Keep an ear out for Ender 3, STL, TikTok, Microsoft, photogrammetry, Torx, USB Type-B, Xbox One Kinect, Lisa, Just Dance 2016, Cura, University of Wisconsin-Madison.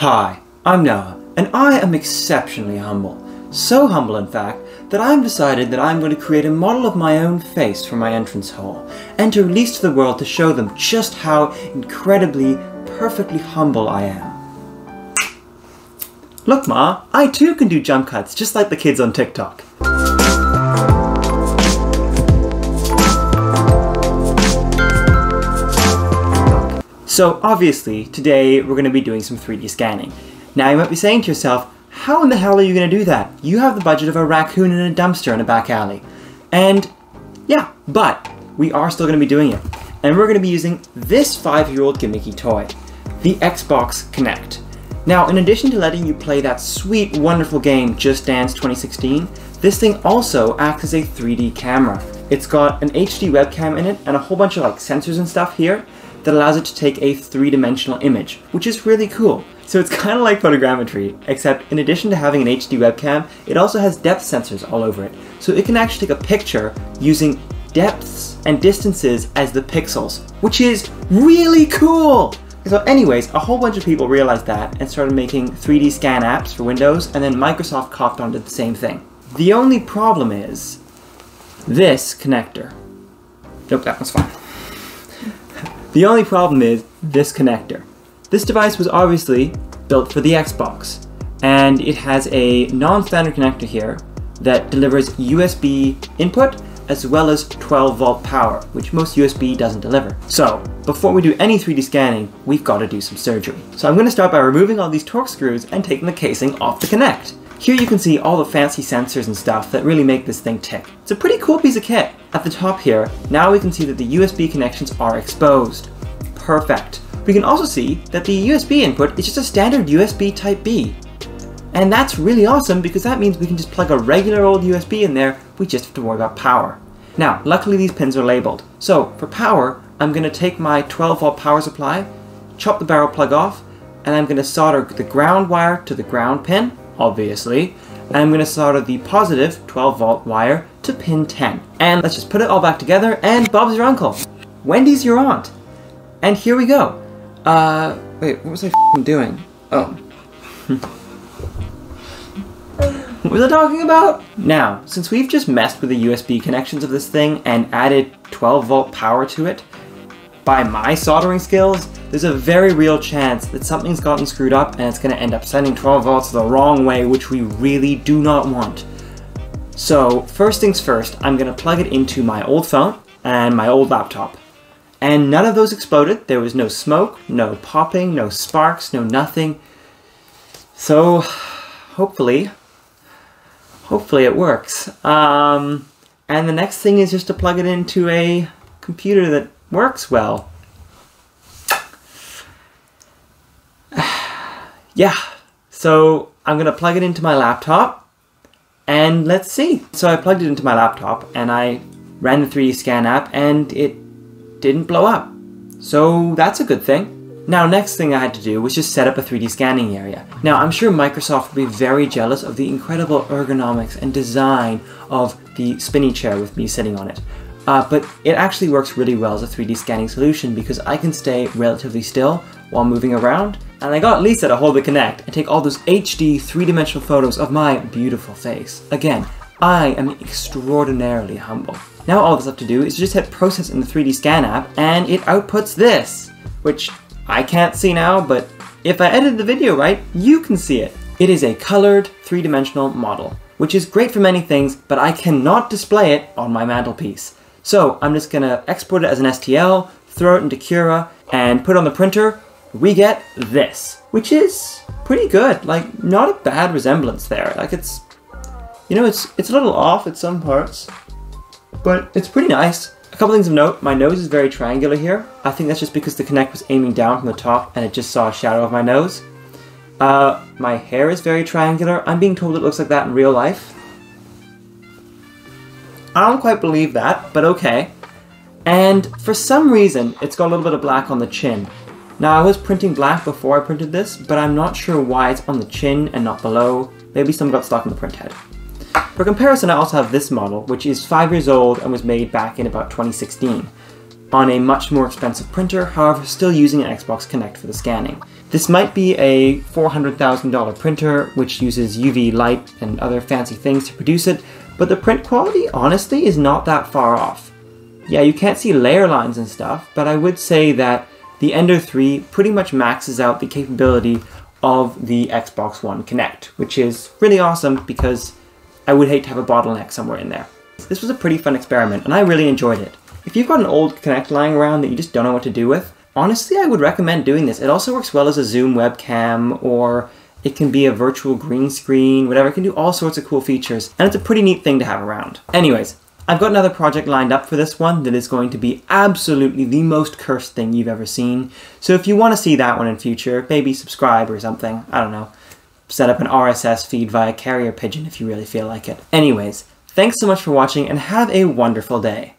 Hi, I'm Noah, and I am exceptionally humble. So humble, in fact, that I've decided that I'm going to create a model of my own face for my entrance hall, and to release to the world to show them just how incredibly, perfectly humble I am. Look, Ma, I too can do jump cuts, just like the kids on TikTok. So obviously, today we're going to be doing some 3D scanning. Now you might be saying to yourself, how in the hell are you going to do that? You have the budget of a raccoon in a dumpster in a back alley. And yeah, but we are still going to be doing it. And we're going to be using this 5-year-old gimmicky toy, the Xbox Kinect. Now, in addition to letting you play that sweet, wonderful game Just Dance 2016, this thing also acts as a 3D camera. It's got an HD webcam in it and a whole bunch of like sensors and stuff here that allows it to take a 3-dimensional image, which is really cool. So it's kind of like photogrammetry, except in addition to having an HD webcam, it also has depth sensors all over it. So it can actually take a picture using depths and distances as the pixels, which is really cool! So anyways, a whole bunch of people realized that and started making 3D scan apps for Windows, and then Microsoft copped onto the same thing. The only problem is this connector. Nope, that one's fine. The only problem is this connector. This device was obviously built for the Xbox, and it has a non-standard connector here that delivers USB input as well as 12-volt power, which most USB doesn't deliver. So before we do any 3D scanning, we've got to do some surgery. So I'm going to start by removing all these Torx screws and taking the casing off the Kinect. Here you can see all the fancy sensors and stuff that really make this thing tick. It's a pretty cool piece of kit. At the top here, now we can see that the USB connections are exposed. Perfect. We can also see that the USB input is just a standard USB Type-B. And that's really awesome because that means we can just plug a regular old USB in there, we just have to worry about power. Now, luckily these pins are labeled. So for power, I'm going to take my 12-volt power supply, chop the barrel plug off, and I'm going to solder the ground wire to the ground pin, obviously, and I'm going to solder the positive 12-volt wire to pin 10. And let's just put it all back together, and Bob's your uncle. Wendy's your aunt. And here we go. Wait, what was I f***ing doing? Oh. What was I talking about? Now, since we've just messed with the USB connections of this thing and added 12-volt power to it, by my soldering skills, there's a very real chance that something's gotten screwed up and it's going to end up sending 12 volts the wrong way, which we really do not want. So first things first, I'm going to plug it into my old phone and my old laptop. And none of those exploded. There was no smoke, no popping, no sparks, no nothing. So hopefully it works. And the next thing is just to plug it into a computer that works well. Yeah, so I'm going to plug it into my laptop and let's see. So I plugged it into my laptop and I ran the 3D scan app and it didn't blow up. So that's a good thing. Now, next thing I had to do was just set up a 3D scanning area. Now, I'm sure Microsoft will be very jealous of the incredible ergonomics and design of the spinny chair with me sitting on it. But it actually works really well as a 3D scanning solution because I can stay relatively still while moving around. And I got Lisa to hold the Kinect and take all those HD 3-dimensional photos of my beautiful face. Again, I am extraordinarily humble. Now all that's left to do is just hit process in the 3D scan app and it outputs this, which I can't see now, but if I edit the video right, you can see it. It is a colored 3-dimensional model, which is great for many things, but I cannot display it on my mantelpiece. So I'm just going to export it as an STL, throw it into Cura, and put it on the printer. We get this, which is pretty good. Like, not a bad resemblance there. Like, it's, you know, it's a little off at some parts, but it's pretty nice. A couple things of note, my nose is very triangular here. I think that's just because the Kinect was aiming down from the top and it just saw a shadow of my nose. My hair is very triangular. I'm being told it looks like that in real life. I don't quite believe that, but okay. And for some reason, it's got a little bit of black on the chin. Now, I was printing black before I printed this, but I'm not sure why it's on the chin and not below. Maybe some got stuck in the print head. For comparison, I also have this model, which is 5 years old and was made back in about 2016 on a much more expensive printer, however, still using an Xbox Kinect for the scanning. This might be a $400,000 printer which uses UV light and other fancy things to produce it, but the print quality honestly is not that far off. Yeah, you can't see layer lines and stuff, but I would say that the Ender 3 pretty much maxes out the capability of the Xbox One Kinect, which is really awesome because I would hate to have a bottleneck somewhere in there. This was a pretty fun experiment and I really enjoyed it. If you've got an old Kinect lying around that you just don't know what to do with, honestly, I would recommend doing this. It also works well as a Zoom webcam, or it can be a virtual green screen, whatever. It can do all sorts of cool features, and it's a pretty neat thing to have around. Anyways, I've got another project lined up for this one that is going to be absolutely the most cursed thing you've ever seen. So if you want to see that one in future, maybe subscribe or something. I don't know. Set up an RSS feed via carrier pigeon if you really feel like it. Anyways, thanks so much for watching and have a wonderful day.